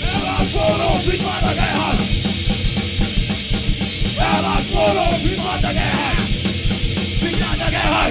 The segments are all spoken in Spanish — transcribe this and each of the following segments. Eras solo sin más de guerra, eras solo sin más de guerra, sin más de guerra.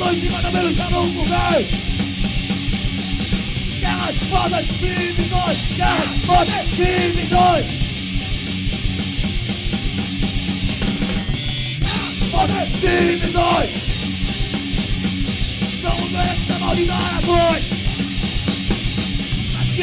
Encima de un lugar, Gas, Spiel mit euch! Gas, Spiel mit euch! Spiel mit euch! Somos nuestra maldita voz. Aquí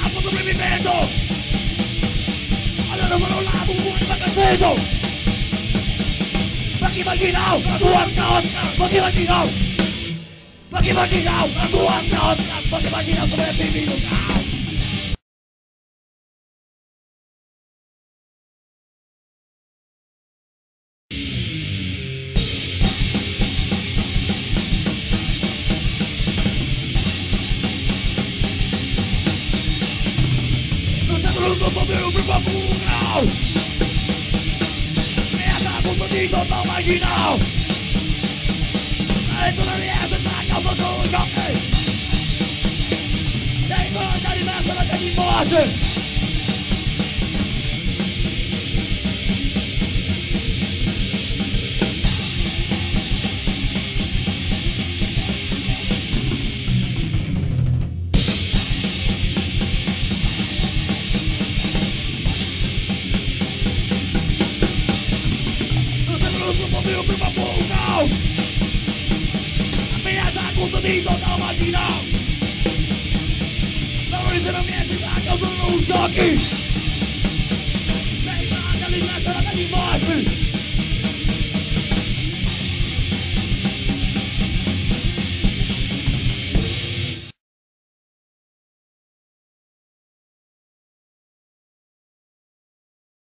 campo sobrevivendo. Allora per un lato un cuore va perduto. Ma chi immaginò la tua notte? Ma chi immaginò? Ma chi immaginò la tua notte? Ma chi immaginò sopravvivuto? Jockey! They are the last of the monsters!